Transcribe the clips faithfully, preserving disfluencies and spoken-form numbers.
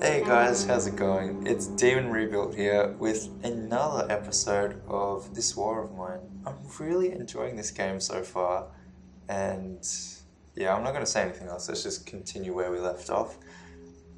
Hey guys, how's it going? It's Demon Rebuilt here with another episode of This War of Mine. I'm really enjoying this game so far, and yeah, I'm not going to say anything else. Let's just continue where we left off.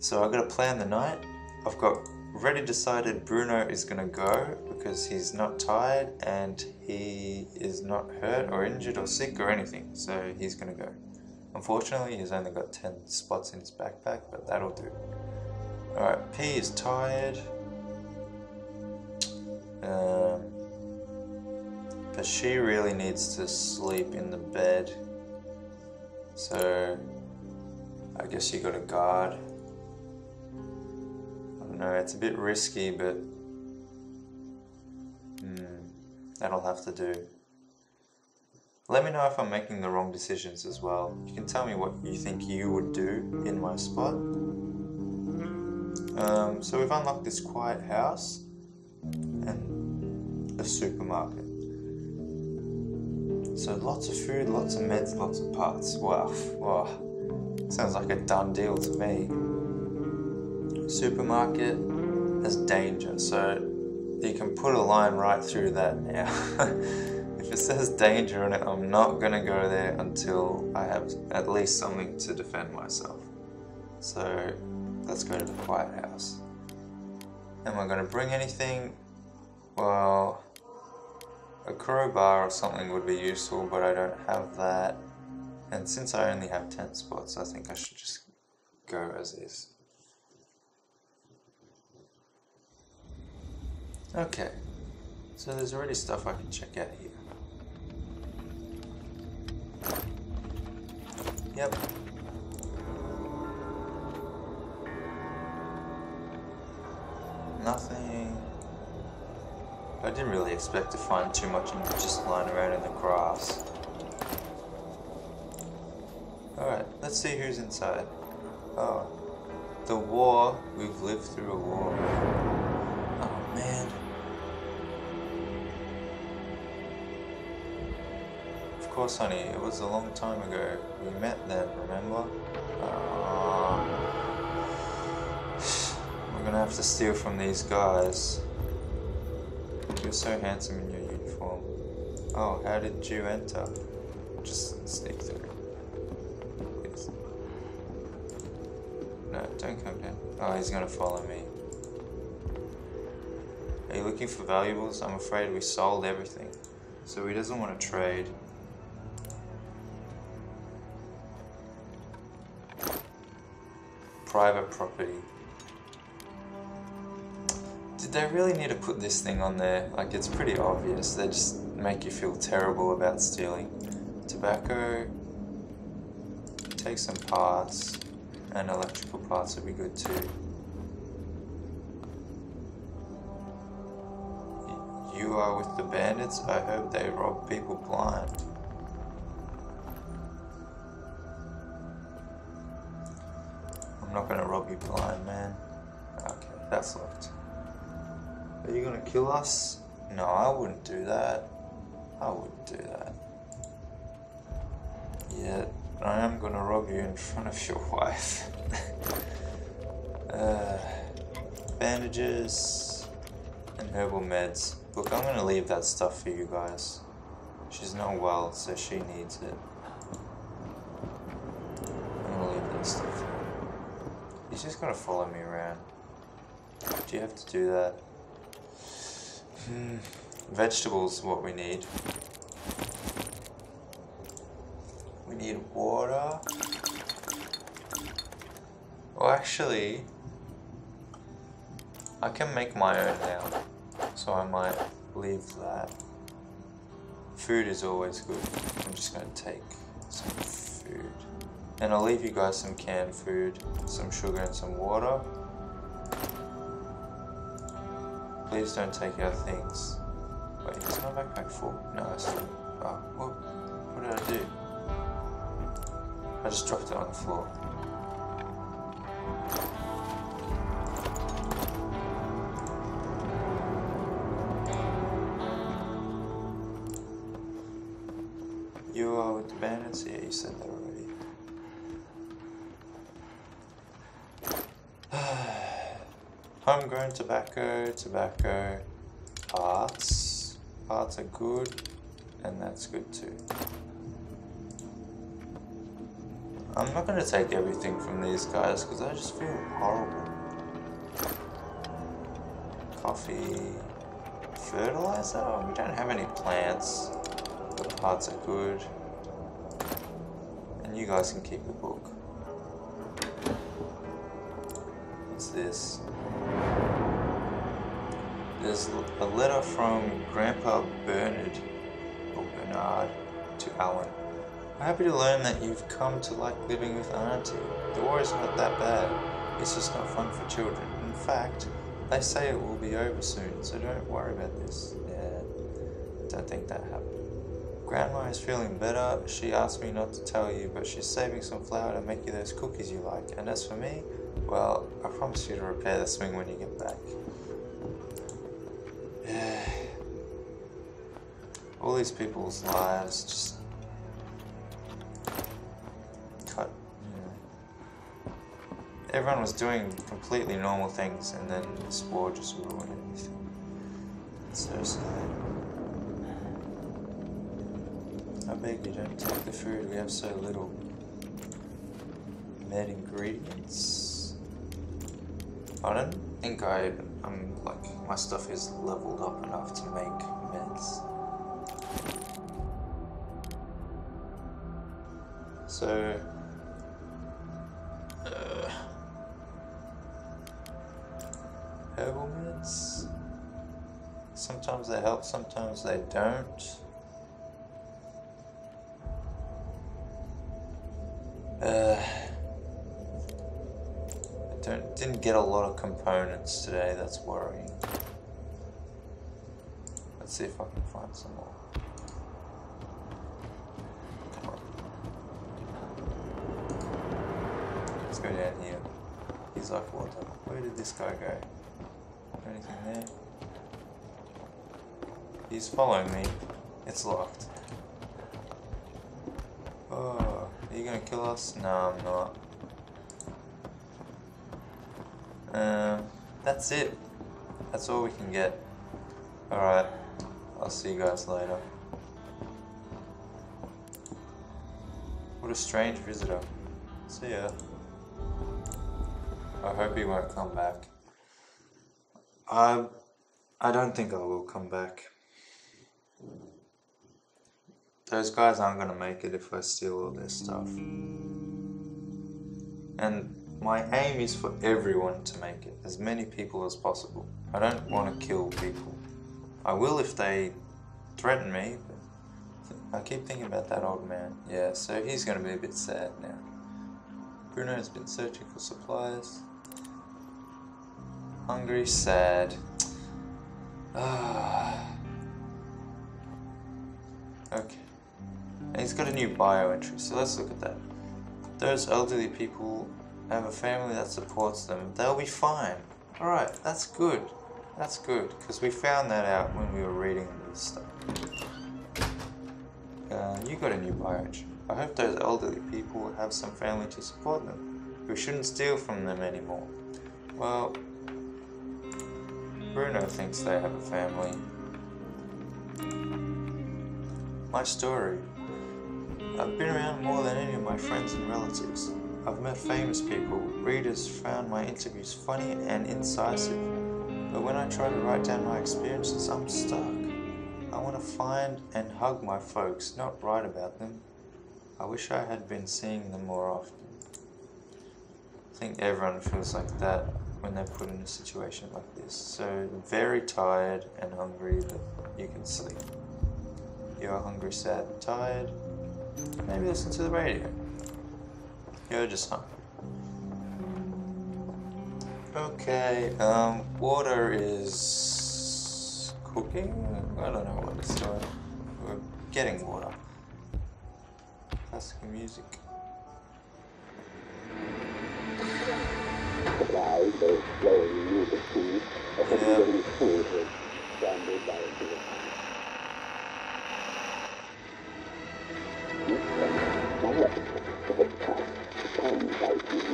So I've got to plan the night. I've got already decided Bruno is going to go because he's not tired and he is not hurt or injured or sick or anything, so he's going to go. Unfortunately, he's only got ten spots in his backpack, but that'll do. Alright, P is tired. Um, but she really needs to sleep in the bed. So, I guess you got a guard. I don't know, it's a bit risky, but mm, that'll have to do. Let me know if I'm making the wrong decisions as well. You can tell me what you think you would do in my spot. Um, so we've unlocked this quiet house and a supermarket. So lots of food, lots of meds, lots of parts. Wow, wow. Sounds like a done deal to me. Supermarket has danger, so you can put a line right through that now. If it says danger on it, I'm not going to go there until I have at least something to defend myself. So let's go to the quiet house. Am I going to bring anything? Well, a crowbar or something would be useful, but I don't have that. And since I only have ten spots, I think I should just go as is. Okay, so there's already stuff I can check out here. Yep. Nothing. I didn't really expect to find too much and just lying around in the grass. Alright, let's see who's inside. Oh, the war. We've lived through a war. Oh man. Of course, honey, it was a long time ago. We met then, remember? Oh. I'm gonna have to steal from these guys. You're so handsome in your uniform. Oh, how did you enter? Just sneak through. Yes. No, don't come down. Oh, he's gonna follow me. Are you looking for valuables? I'm afraid we sold everything. So he doesn't want to trade. Private property. They really need to put this thing on there, like it's pretty obvious. They just make you feel terrible about stealing. Tobacco, take some parts, and electrical parts would be good too. You are with the bandits? I hope they rob people blind. I'm not gonna rob you blind, man. Okay, that's locked. Are you gonna kill us? No, I wouldn't do that. I wouldn't do that. Yeah, I am gonna rob you in front of your wife. uh, bandages and herbal meds. Look, I'm gonna leave that stuff for you guys. She's not well, so she needs it. I'm gonna leave that stuff. He's just gonna follow me around. Do you have to do that? Hmm, vegetables what we need. We need water. Well, actually, I can make my own now, so I might leave that. Food is always good. I'm just going to take some food. And I'll leave you guys some canned food, some sugar and some water. Please don't take our things. Wait, is my backpack full? No, it's full. Oh, whoop. What did I do? I just dropped it on the floor. You are with the bandits? Yeah, you said that already. Homegrown tobacco, tobacco, parts. Parts are good, and that's good too. I'm not going to take everything from these guys because I just feel horrible. Coffee, fertilizer? We don't have any plants. The parts are good. And you guys can keep the book. What's this? There's a letter from Grandpa Bernard, or Bernard, to Alan. I'm happy to learn that you've come to like living with Auntie. The war is not that bad, it's just not fun for children. In fact, they say it will be over soon, so don't worry about this. Yeah, don't think that happened. Grandma is feeling better. She asked me not to tell you, but she's saving some flour to make you those cookies you like. And as for me, well, I promise you to repair the swing when you get back. All these people's lives just... Everyone was doing completely normal things, and then this war just ruined everything. It's so sad. I beg you, don't take the food. We have so little. Med ingredients. I don't think I, I'm like my stuff is leveled up enough to make meds. So. Herbal meds. Sometimes they help, sometimes they don't. Uh, I don't, didn't get a lot of components today, that's worrying. Let's see if I can find some more. Come on. Let's go down here. He's like water. Where did this guy go? Anything there? He's following me. It's locked. Oh, are you gonna kill us? No, I'm not. Um, that's it. That's all we can get. Alright, I'll see you guys later. What a strange visitor. See ya. I hope he won't come back. I, I don't think I will come back. Those guys aren't going to make it if I steal all their stuff. And my aim is for everyone to make it, as many people as possible. I don't want to kill people. I will if they threaten me, but I keep thinking about that old man. Yeah, so he's going to be a bit sad now. Bruno's been searching for supplies. Hungry, sad. Ah. Okay. And he's got a new bio entry, so let's look at that. Those elderly people have a family that supports them. They'll be fine. Alright, that's good. That's good, because we found that out when we were reading this stuff. Uh, you got a new bio entry. I hope those elderly people have some family to support them. We shouldn't steal from them anymore. Well... Bruno thinks they have a family. My story. I've been around more than any of my friends and relatives. I've met famous people. Readers found my interviews funny and incisive. But when I try to write down my experiences, I'm stuck. I want to find and hug my folks, not write about them. I wish I had been seeing them more often. I think everyone feels like that when they're put in a situation like this. So very tired and hungry that you can sleep. You're hungry, sad, and tired. Maybe listen to the radio. You're just hungry. Okay, um, water is cooking? I don't know what it's doing. We're getting water. Classical music. Yeah.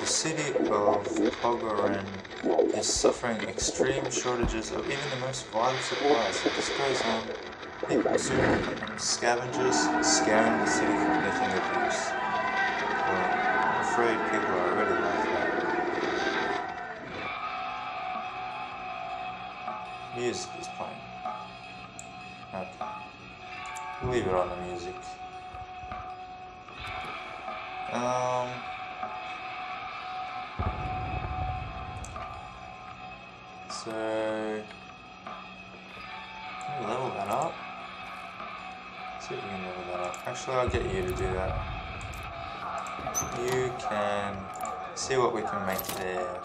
The city of Pogoren is suffering extreme shortages of even the most vital supplies, disposing and consuming from scavengers scaring the city from making abuse. Well, I'm afraid people are already like that. Music is playing. Okay. Leave it on the music. Um... So, can we level that up? Let's see if we can level that up. Actually, I'll get you to do that. You can see what we can make there.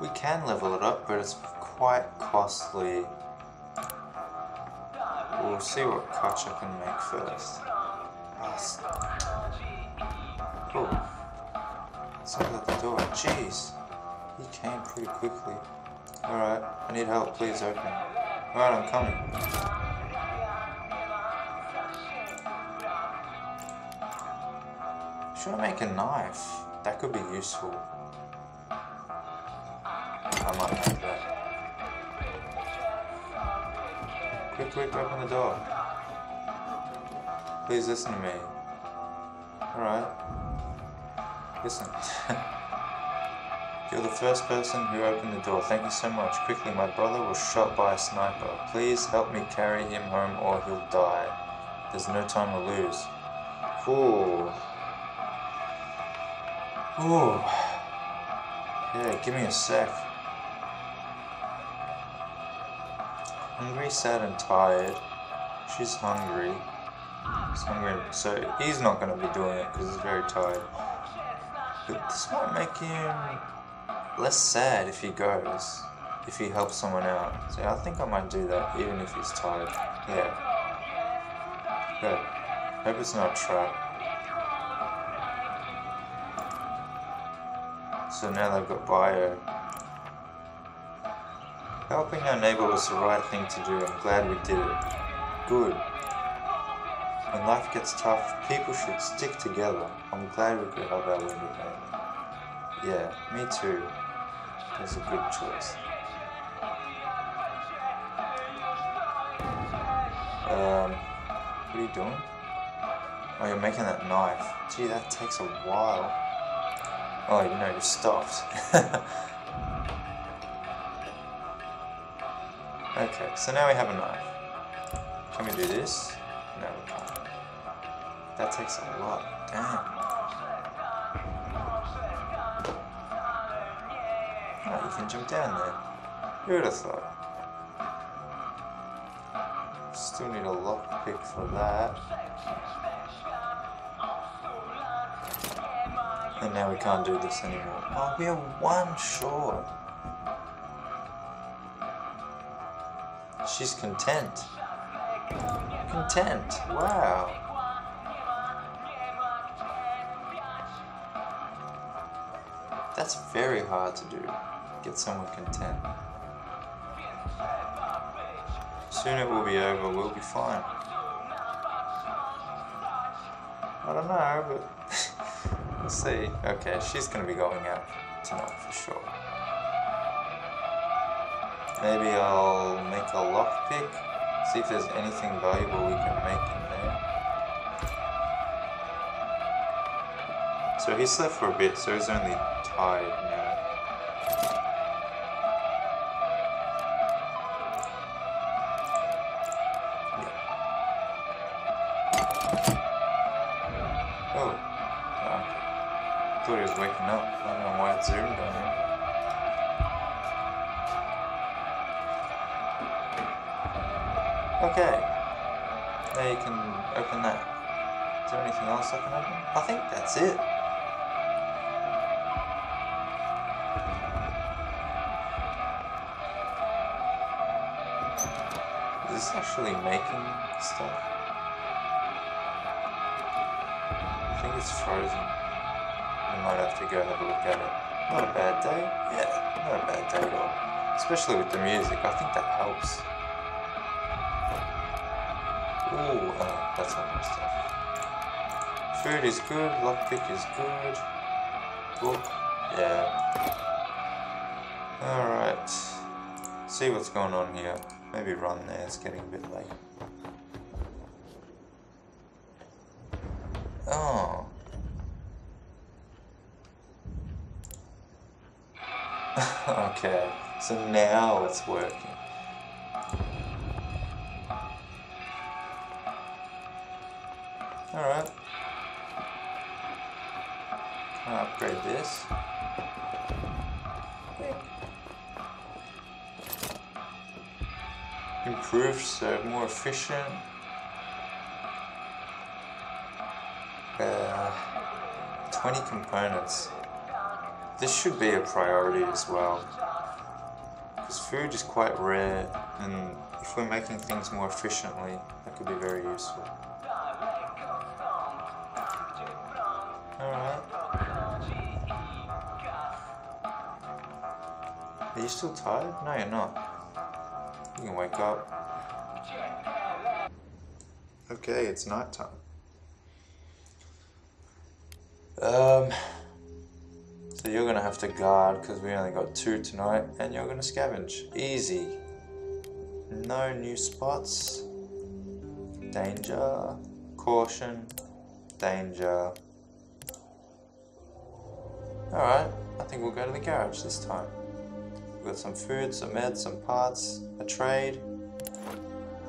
We can level it up, but it's quite costly. We'll see what Kacha can make first. Cool. Someone's at the door. Jeez, he came pretty quickly. Alright, I need help. Please open. Alright, I'm coming. Should I make a knife? That could be useful. I might have that. Quick, quick, open the door. Please listen to me. Alright. Listen, you're the first person who opened the door. Thank you so much. Quickly, my brother was shot by a sniper. Please help me carry him home or he'll die. There's no time to lose. Ooh. Ooh. Yeah, give me a sec. Hungry, sad and tired. She's hungry. She's hungry. So he's not going to be doing it because he's very tired. But this might make him less sad if he goes, if he helps someone out. So I think I might do that, even if he's tired. Yeah. Good. Hope it's not a trap. So now they've got bio. Helping our neighbor was the right thing to do. I'm glad we did it. Good. When life gets tough, people should stick together. I'm glad we could help our wounded neighbor. Yeah, me too. That's a good choice. Um, what are you doing? Oh, you're making that knife. Gee, that takes a while. Oh, you know, you're stuffed. Okay, so now we have a knife. Can we do this? No, we can't. That takes a lot. Damn. Oh, you can jump down there. Who would have thought? Still need a lockpick for that. And now we can't do this anymore. Oh, we are one short. She's content. Content. Wow. That's very hard to do, get someone content. Soon it will be over, we'll be fine. I don't know, but we'll see. Okay, she's going to be going out tonight for sure. Maybe I'll make a lockpick, see if there's anything valuable we can make in there. So he slept for a bit, so he's only tired now. Yeah. Oh, okay. I thought he was waking up. I don't know why it zoomed on him. Okay. Now you can open that. Is there anything else I can open? I think that's it. Is this actually making stuff? I think it's frozen. We might have to go have a look at it. Not a bad day. Yeah, not a bad day at all. Especially with the music, I think that helps. Ooh, oh, that's not my stuff. Food is good, lockpick is good. Oop. Yeah. Alright. See what's going on here. Maybe run there, it's getting a bit late. Oh. Okay, so now it's working. Alright. Can I upgrade this? Improved, so more efficient. Uh, twenty components. This should be a priority as well, because food is quite rare, and if we're making things more efficiently, that could be very useful. Alright. Are you still tired? No, you're not. You can wake up. Okay, it's night time. Um... So you're gonna have to guard because we only got two tonight, and you're gonna scavenge. Easy. No new spots. Danger. Caution. Danger. Alright, I think we'll go to the garage this time. We've got some food, some meds, some parts, a trade.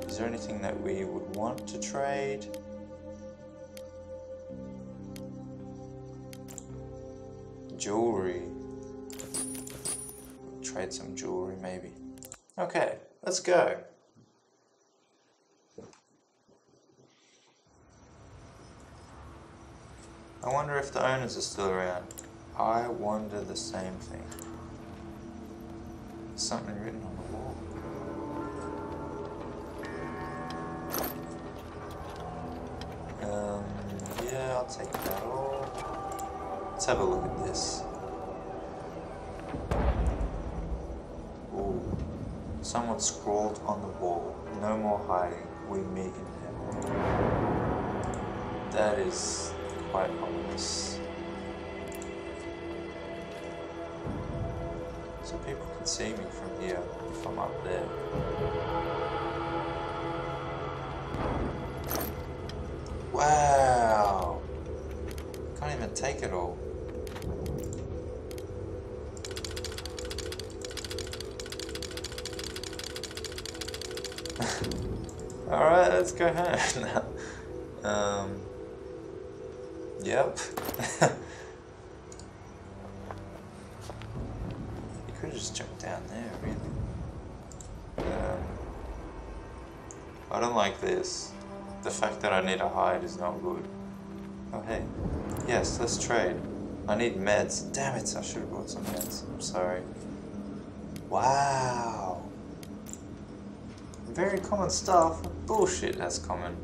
Is there anything that we would want to trade? Jewelry. Trade some jewelry, maybe. Okay, let's go. I wonder if the owners are still around. I wonder the same thing. There's something written on the wall. Um, yeah, I'll take that off. Let's have a look at this. Ooh. Someone scrawled on the wall. No more hiding. We meet in heaven. That is quite ominous. So people can see me from here if I'm up there. Wow! Can't even take it all. Alright, let's go home now. Um, yep. You could have just jumped down there, really. Um, I don't like this. The fact that I need to hide is not good. Oh, hey. Yes, let's trade. I need meds. Damn it, I should have bought some meds. I'm sorry. Wow. Very common stuff. Bullshit, that's common.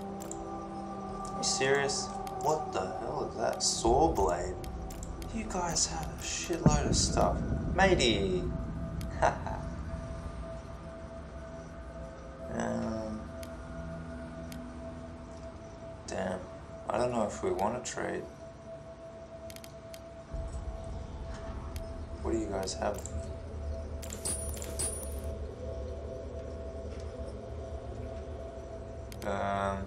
Are you serious? What the hell is that? Saw blade? You guys have a shitload of stuff. Matey! Haha. um, damn. I don't know if we want to trade. What do you guys have? Um,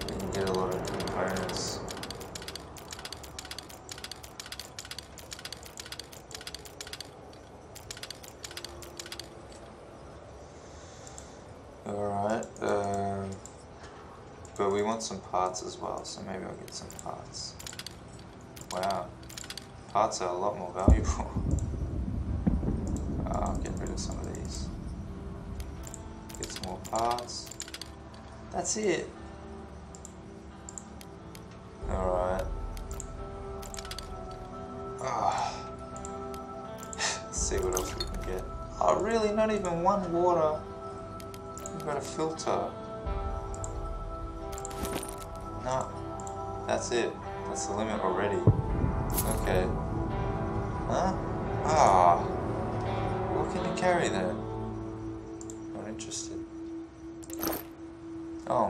we can get a lot of components. Alright, um, but we want some parts as well, so maybe I'll get some parts. Wow. Parts are a lot more valuable. I'll get rid of some of these. Get some more parts. That's it. Alright. See what else we can get. Oh really, not even one water. We've got a filter. No. That's it. That's the limit already. Okay. Huh? Ah. What can you carry there? Not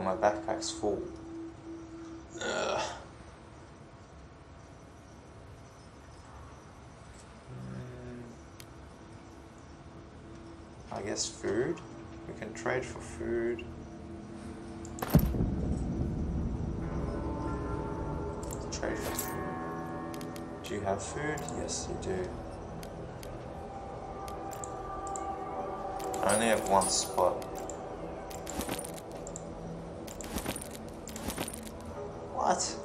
my backpack's full. Ugh. I guess food. We can trade for food. Trade for food. Do you have food? Yes, you do. I only have one spot. What?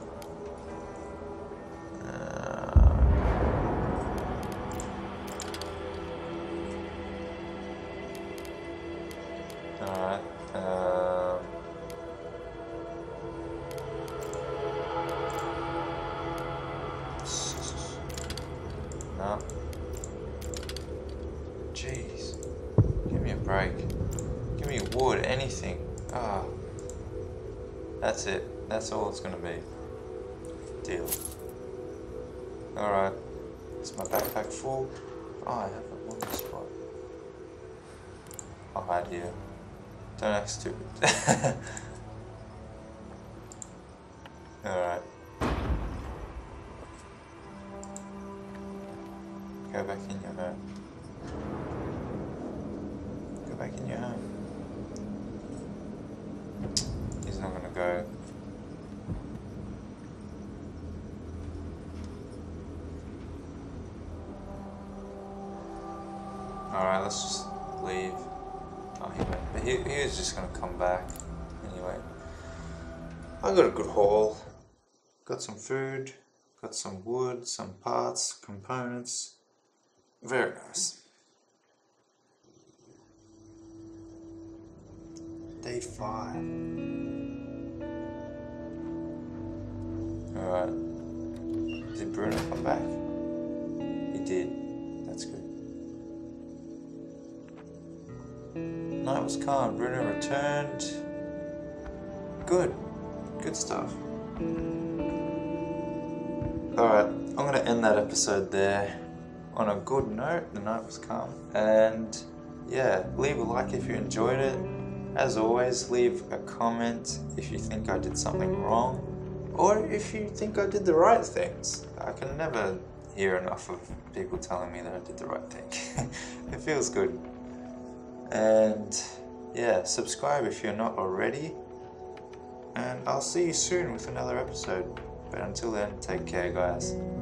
That's all it's gonna be. Deal. Alright. Is my backpack full? Oh, I have a warm spot. I'll hide here. Don't act stupid. Alright. Go back in your home. Go back in your home. He's not gonna go. Alright, let's just leave. Oh, he went. But he, he was just gonna come back. Anyway. I got a good haul. Got some food, got some wood, some parts, components. Very nice. Day five. Alright. Did Bruno come back? He did. That's good. Night was calm. Bruno returned. Good. Good stuff. Alright, I'm going to end that episode there. On a good note, the night was calm. And yeah, leave a like if you enjoyed it. As always, leave a comment if you think I did something wrong. Or if you think I did the right things. I can never hear enough of people telling me that I did the right thing. It feels good. And yeah, subscribe if you're not already, and I'll see you soon with another episode. But until then, take care, guys.